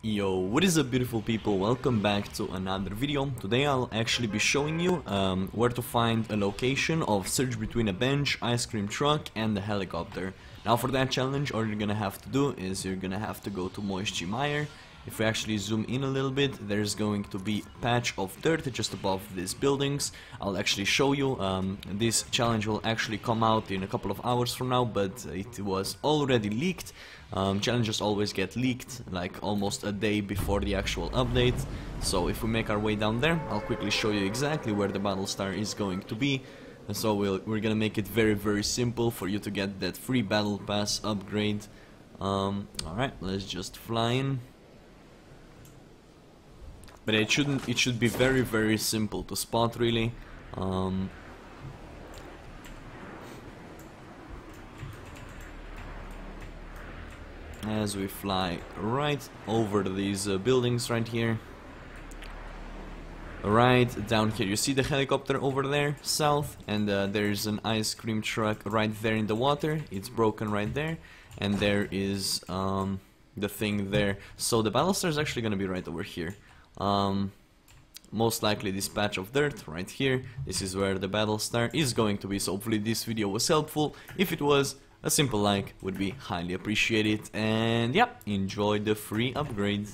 Yo, what is up beautiful people, welcome back to another video. Today I'll actually be showing you where to find a location of search between a bench, ice cream truck and a helicopter. Now for that challenge, all you're gonna have to do is you're gonna have to go to Moisty Mire. If we actually zoom in a little bit, there's going to be a patch of dirt just above these buildings. I'll actually show you, this challenge will actually come out in a couple of hours from now, but it was already leaked. Challenges always get leaked like almost a day before the actual update. So if we make our way down there, I'll quickly show you exactly where the battle star is going to be. And so we're gonna make it very, very simple for you to get that free battle pass upgrade. Alright, let's just fly in. But it should be very, very simple to spot, really. As we fly right over these buildings right here. Right down here you see the helicopter over there south, and there's an ice cream truck right there in the water. It's broken right there, and there is the thing there. So the battle star is actually gonna be right over here. Most likely this patch of dirt right here, this is where the battle star is going to be. So hopefully this video was helpful. If it was, a simple like would be highly appreciated, and yeah, enjoy the free upgrade.